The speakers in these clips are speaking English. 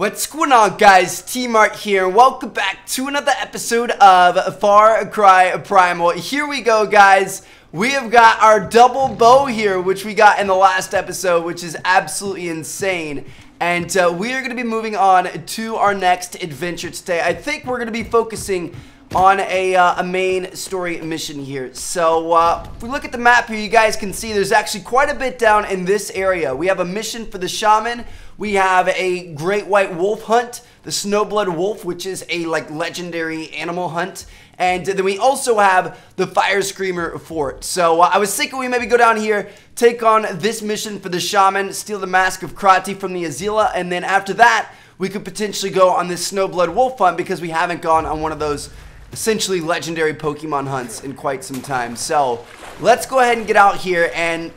What's going on, guys? T-Mart here. Welcome back to another episode of Far Cry Primal. Here we go, guys. We have got our double bow here, which we got in the last episode, which is absolutely insane. And we are going to be moving on to our next adventure today. I think we're going to be focusing on a main story mission here. So if we look at the map here, you guys can see there's actually quite a bit down in this area. We have a mission for the shaman. We have a great white wolf hunt, the snowblood wolf, which is a like legendary animal hunt. And then we also have the Fire Screamer Fort. So I was thinking we maybe go down here, take on this mission for the shaman, steal the Mask of Krati from the Azila, and then after that we could potentially go on this snowblood wolf hunt because we haven't gone on one of those essentially legendary Pokemon hunts in quite some time. So let's go ahead and get out here. And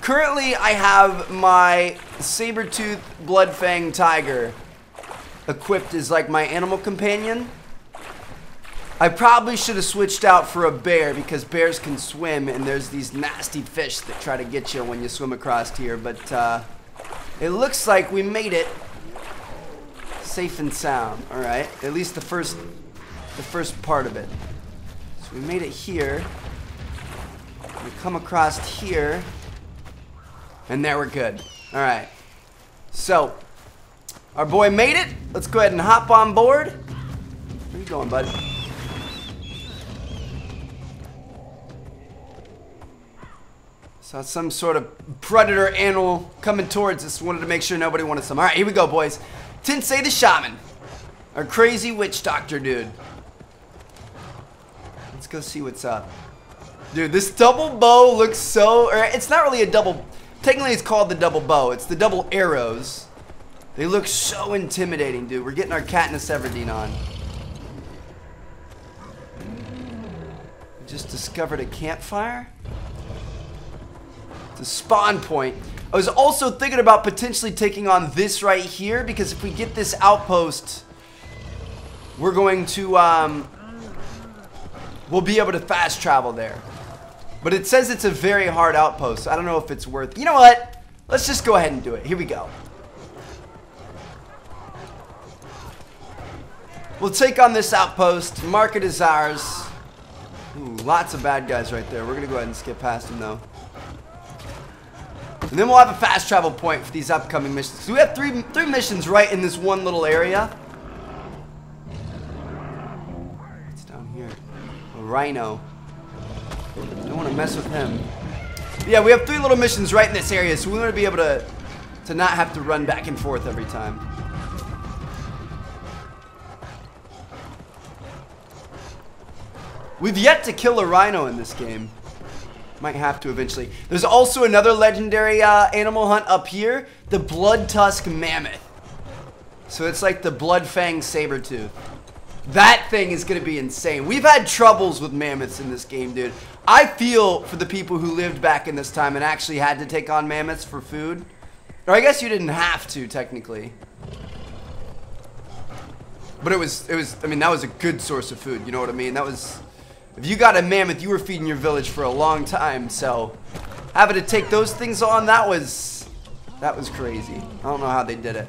currently I have my Sabertooth Bloodfang Tiger equipped as like my animal companion. I probably should have switched out for a bear because bears can swim and there's these nasty fish that try to get you when you swim across here. But it looks like we made it safe and sound. All right, at least the first part of it. So we made it here. We come across here. And there we're good. Alright. So, our boy made it. Let's go ahead and hop on board. Where are you going, bud? Saw some sort of predator animal coming towards us. Wanted to make sure nobody wanted some. Alright, here we go, boys. Tensei the shaman. Our crazy witch doctor dude. Let's go see what's up. Dude, this double bow looks so... Or it's not really a double... Technically, it's called the double bow. It's the double arrows. They look so intimidating, dude. We're getting our Katniss Everdeen on. We just discovered a campfire. It's a spawn point. I was also thinking about potentially taking on this right here, because if we get this outpost, we're going to... We'll be able to fast travel there. But it says it's a very hard outpost, so I don't know if it's worth... You know what? Let's just go ahead and do it. Here we go. We'll take on this outpost. Market is ours. Ooh, lots of bad guys right there. We're going to go ahead and skip past them, though. And then we'll have a fast travel point for these upcoming missions. So we have three missions right in this one little area. Rhino. Don't want to mess with him. But yeah, we have three little missions right in this area, so we want to be able to not have to run back and forth every time. We've yet to kill a rhino in this game. Might have to eventually. There's also another legendary animal hunt up here, the Blood Tusk Mammoth. So it's like the Bloodfang Sabertooth. That thing is going to be insane. We've had troubles with mammoths in this game, dude. I feel for the people who lived back in this time and actually had to take on mammoths for food. Or I guess you didn't have to, technically. But it was, I mean, that was a good source of food, you know what I mean? That was, if you got a mammoth, you were feeding your village for a long time. So having to take those things on, that was crazy. I don't know how they did it.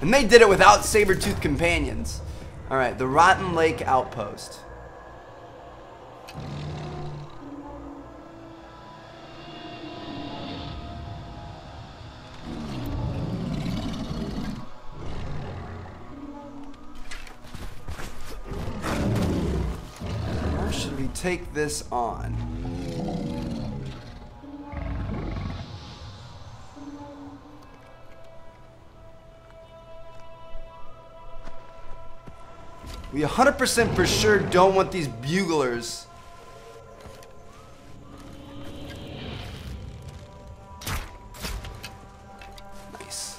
And they did it without Sabertooth companions. All right, the Rotten Lake Outpost. How should we take this on? We 100% for sure don't want these buglers. Nice.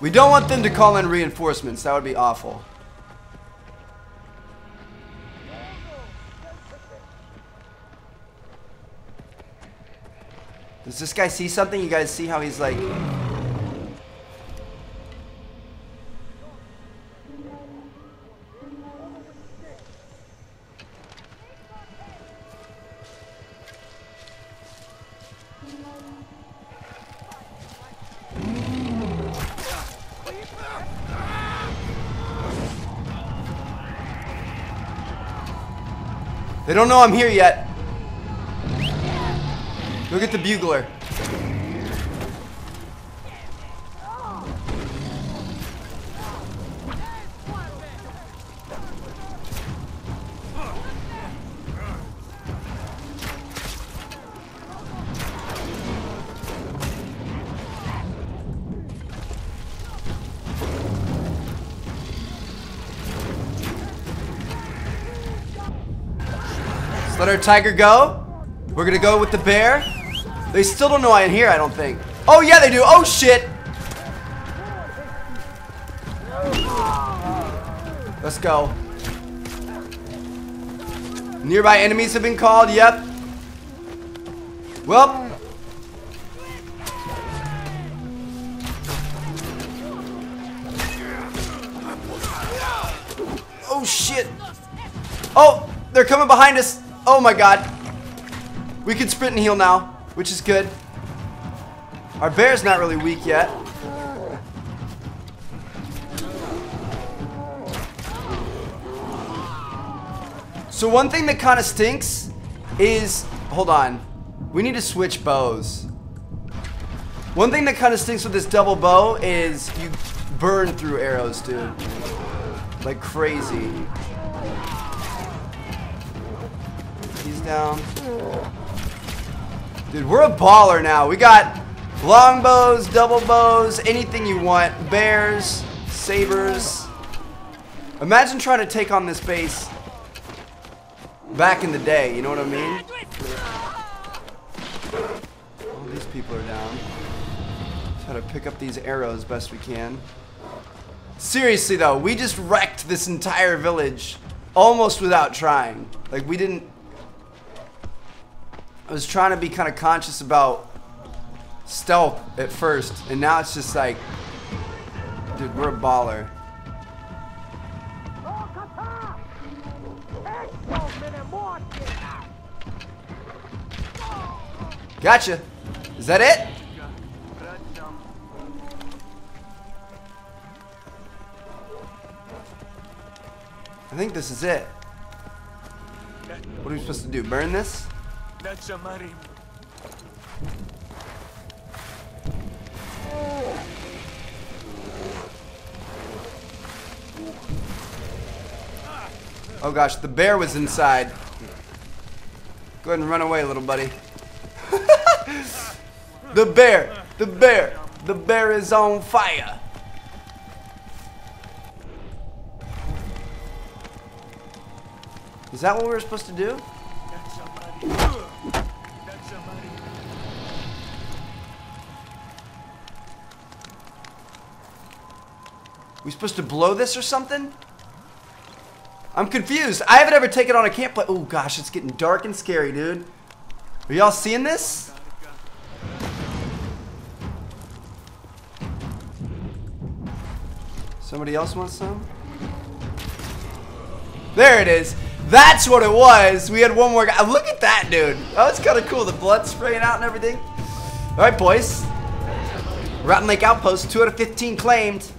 We don't want them to call in reinforcements. That would be awful. Does this guy see something? You guys see how he's like... They don't know I'm here yet. Go get the bugler. Let our tiger go. We're gonna go with the bear. They still don't know I am here, I don't think. Oh yeah, they do. Oh shit. Let's go. Nearby enemies have been called. Yep. Well. Oh shit. Oh, they're coming behind us. Oh my god. We can sprint and heal now, which is good. Our bear's not really weak yet. So one thing that kind of stinks is, hold on. We need to switch bows. One thing that kind of stinks with this double bow is you burn through arrows, dude. Like crazy. Down. Dude, we're a baller now. We got longbows, double bows, anything you want. Bears, sabers. Imagine trying to take on this base back in the day, you know what I mean? All these people are down. Try to pick up these arrows best we can. Seriously though, we just wrecked this entire village almost without trying. Like we didn't. I was trying to be kind of conscious about stealth at first, and now it's just like, dude, we're a baller. Gotcha. Is that it? I think this is it. What are we supposed to do? Burn this? Oh gosh, the bear was inside. Go ahead and run away, little buddy. The bear, the bear, the bear is on fire. Is that what we were supposed to do? We supposed to blow this or something? I'm confused. I haven't ever taken on a campfire. Oh gosh, it's getting dark and scary, dude. Are y'all seeing this? Somebody else wants some? There it is. That's what it was. We had one more guy. Look at that, dude. Oh, it's kind of cool. The blood spraying out and everything. All right, boys. Rotten Lake Outpost, 2 out of 15 claimed.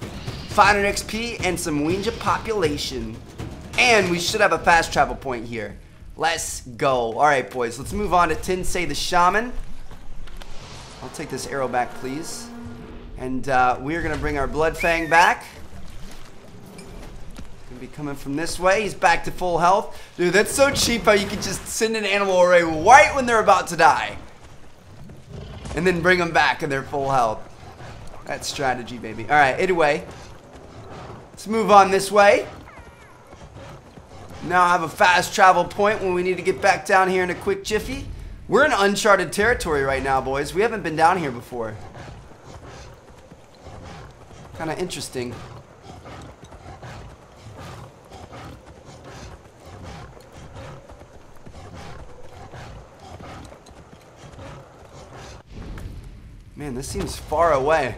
500 XP and some Wenja population. And we should have a fast travel point here. Let's go. Alright boys, let's move on to Tensei the Shaman. I'll take this arrow back, please. And we're going to bring our Bloodfang back. Going to be coming from this way. He's back to full health. Dude, that's so cheap how you could just send an animal away right when they're about to die. And then bring them back in their full health. That's strategy, baby. Alright, anyway. Let's move on this way. Now I have a fast travel point when we need to get back down here in a quick jiffy. We're in uncharted territory right now, boys. We haven't been down here before. Kind of interesting. Man, this seems far away.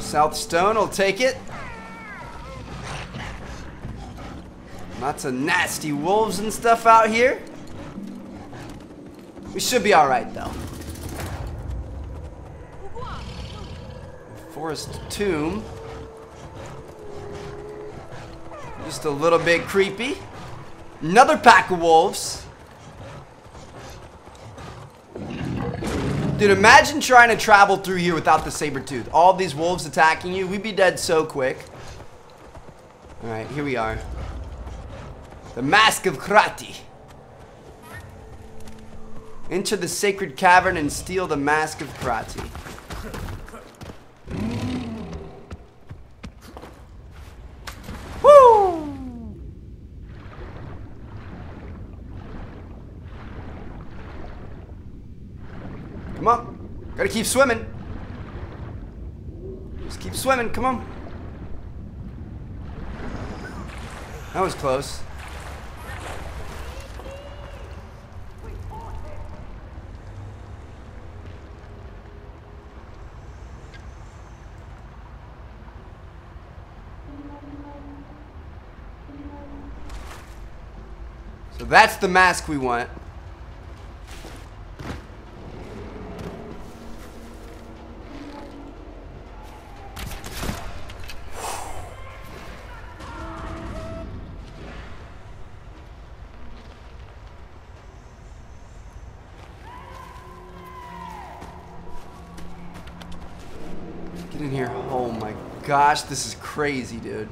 South Stone will take it. Lots of nasty wolves and stuff out here. We should be alright though. Forest Tomb. Just a little bit creepy. Another pack of wolves. Dude, imagine trying to travel through here without the saber tooth. All these wolves attacking you. We'd be dead so quick. Alright, here we are. The Mask of Krati. Enter the sacred cavern and steal the Mask of Krati. Come on. Gotta keep swimming. Just keep swimming. Come on. That was close. So that's the mask we want. In here. Oh my gosh, this is crazy, dude.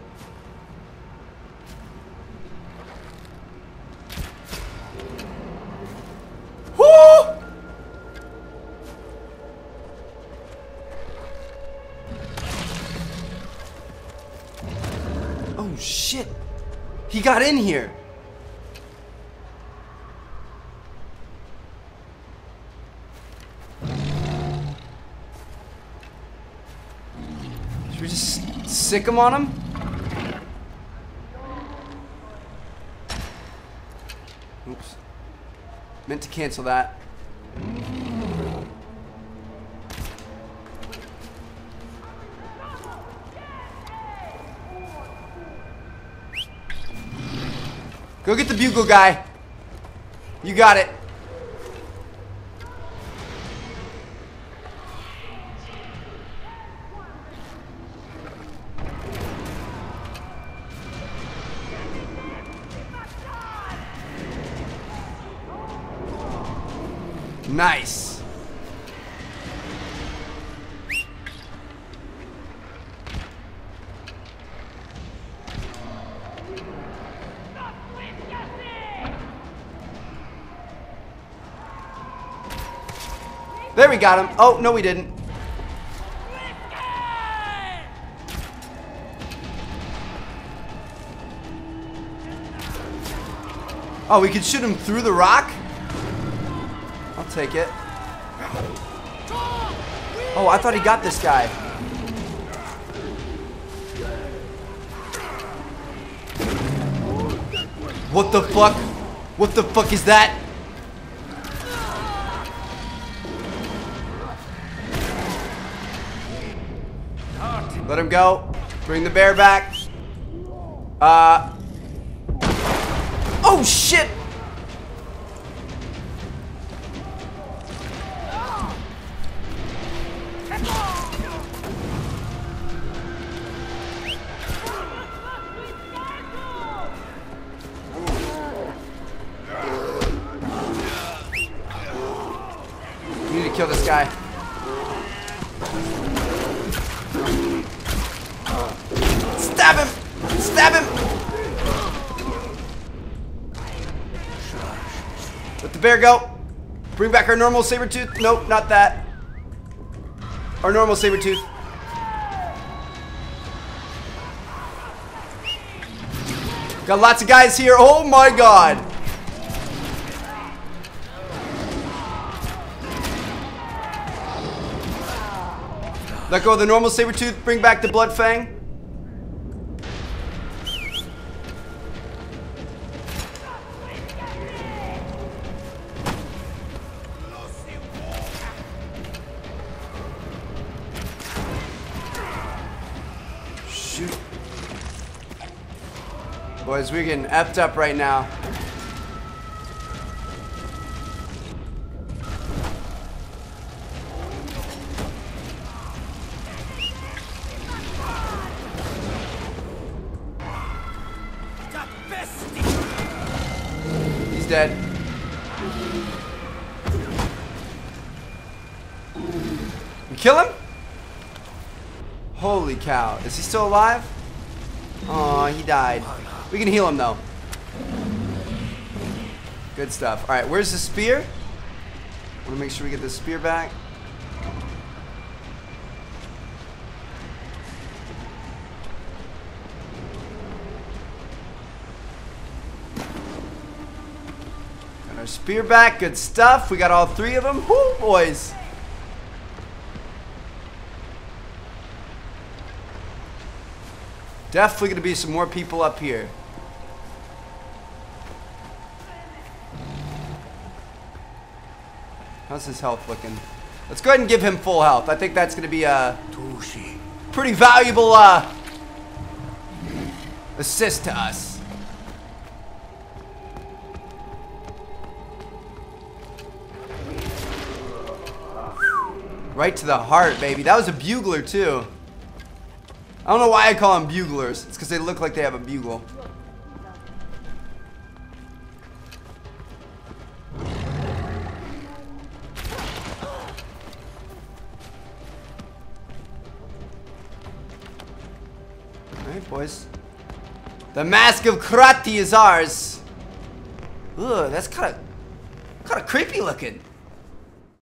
Woo! Oh shit. He got in here. Should we just sick him on him? Oops. Meant to cancel that. Go get the bugle guy. You got it. Nice. There, we got him. Oh, no, we didn't. Oh, we could shoot him through the rock? Take it. Oh, I thought he got this guy. What the fuck? What the fuck is that? Let him go. Bring the bear back. Oh shit! Kill this guy. Stab him! Stab him! Let the bear go. Bring back our normal saber tooth. Nope, not that. Our normal saber tooth. Got lots of guys here. Oh my god. Let go of the normal saber-tooth, bring back the blood fang. Shoot. Boys, we're getting effed up right now. dead. You kill him? Holy cow. Is he still alive? Aw, he died. We can heal him, though. Good stuff. Alright, where's the spear? I want to make sure we get the spear back. Got our spear back. Good stuff. We got all three of them. Woo, boys. Definitely going to be some more people up here. How's his health looking? Let's go ahead and give him full health. I think that's going to be a pretty valuable assist to us. Right to the heart, baby. That was a bugler, too. I don't know why I call them buglers. It's because they look like they have a bugle. Alright, boys. The Mask of Krati is ours. Ugh, that's kind of creepy looking.